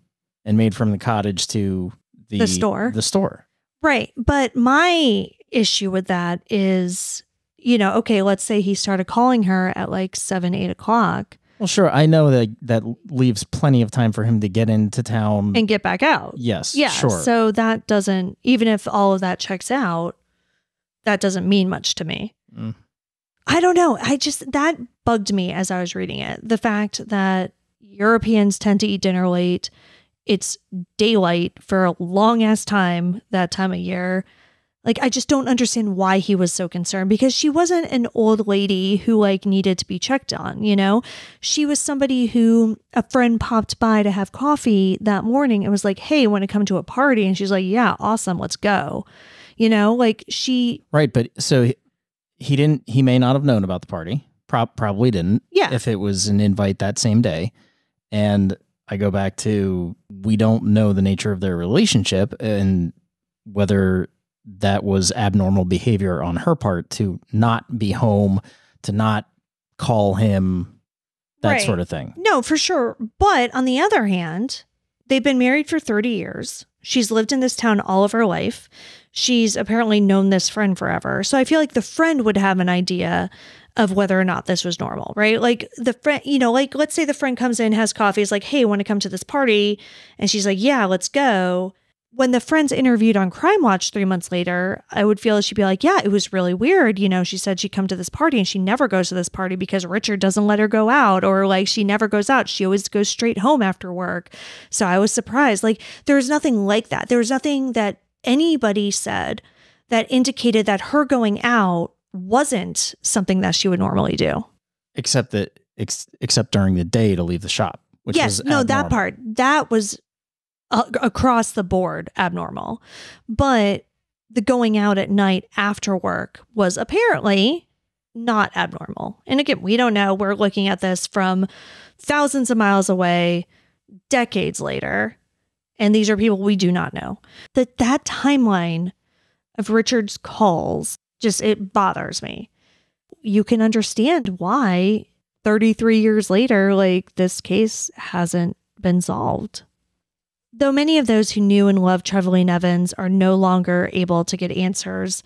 and made from the cottage to the, the store. The store. Right. But my issue with that is, you know, okay, let's say he started calling her at like seven, eight o'clock. Well, sure. I know that that leaves plenty of time for him to get into town and get back out. Yes. Yeah. Sure. So that doesn't, even if all of that checks out, that doesn't mean much to me. Mm. I don't know. I just, that bugged me as I was reading it. The fact that Europeans tend to eat dinner late. It's daylight for a long ass time that time of year. Like, I just don't understand why he was so concerned, because she wasn't an old lady who, like, needed to be checked on, you know? She was somebody who a friend popped by to have coffee that morning and was like, hey, want to come to a party? And she's like, yeah, awesome, let's go. You know, like, she... Right, but so he, he didn't... He may not have known about the party. Pro probably didn't. Yeah. If it was an invite that same day. And I go back to, we don't know the nature of their relationship and whether that was abnormal behavior on her part to not be home, to not call him, that right. sort of thing. No, for sure. But on the other hand, they've been married for thirty years. She's lived in this town all of her life. She's apparently known this friend forever. So I feel like the friend would have an idea of whether or not this was normal, right? Like, the friend, you know, like, let's say the friend comes in, has coffee, is like, hey, want to come to this party? And she's like, yeah, let's go. When the friend's interviewed on Crime Watch three months later, I would feel she'd be like, yeah, it was really weird. You know, she said she'd come to this party and she never goes to this party because Richard doesn't let her go out, or like she never goes out. She always goes straight home after work. So I was surprised. Like, there was nothing like that. There was nothing that anybody said that indicated that her going out wasn't something that she would normally do. Except that, ex except during the day to leave the shop. Which yes, was no, abnormal. That part, that was... across the board abnormal, but the going out at night after work was apparently not abnormal. And again, we don't know. We're looking at this from thousands of miles away, decades later, and these are people we do not know. That that timeline of Richard's calls, just, it bothers me. You can understand why thirty-three years later, like, this case hasn't been solved. Though many of those who knew and loved Trevaline Evans are no longer able to get answers,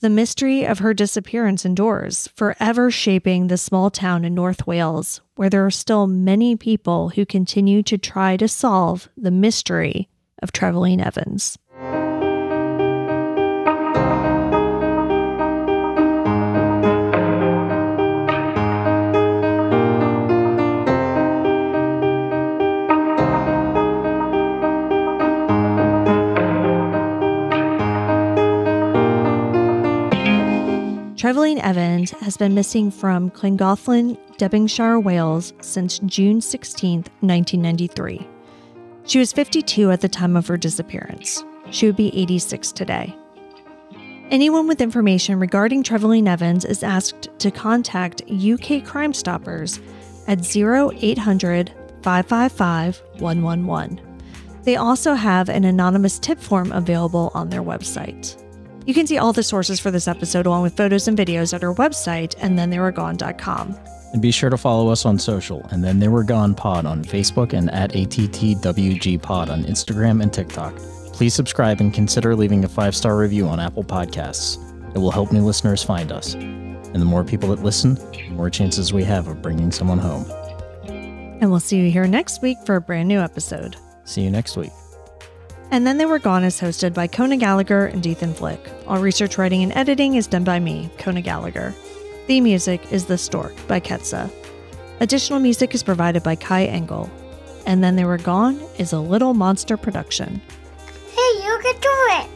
the mystery of her disappearance endures, forever shaping the small town in North Wales, where there are still many people who continue to try to solve the mystery of Trevaline Evans. Trevaline Evans has been missing from Llangollen, Denbighshire, Wales since June sixteenth, nineteen ninety-three. She was fifty-two at the time of her disappearance. She would be eighty-six today. Anyone with information regarding Trevaline Evans is asked to contact U K Crime Stoppers at oh eight hundred, five five five, one one one. They also have an anonymous tip form available on their website. You can see all the sources for this episode along with photos and videos at our website, and then they were gone dot com. And be sure to follow us on social, And Then They Were Gone Pod on Facebook and at A T T W G Pod on Instagram and TikTok. Please subscribe and consider leaving a five-star review on Apple Podcasts. It will help new listeners find us. And the more people that listen, the more chances we have of bringing someone home. And we'll see you here next week for a brand new episode. See you next week. And Then They Were Gone is hosted by Conan Gallagher and Ethan Flick. All research, writing, and editing is done by me, Conan Gallagher. Theme music is The Stork by Ketsa. Additional music is provided by Kai Engel. And Then They Were Gone is a Little Monster production. Hey, you can do it!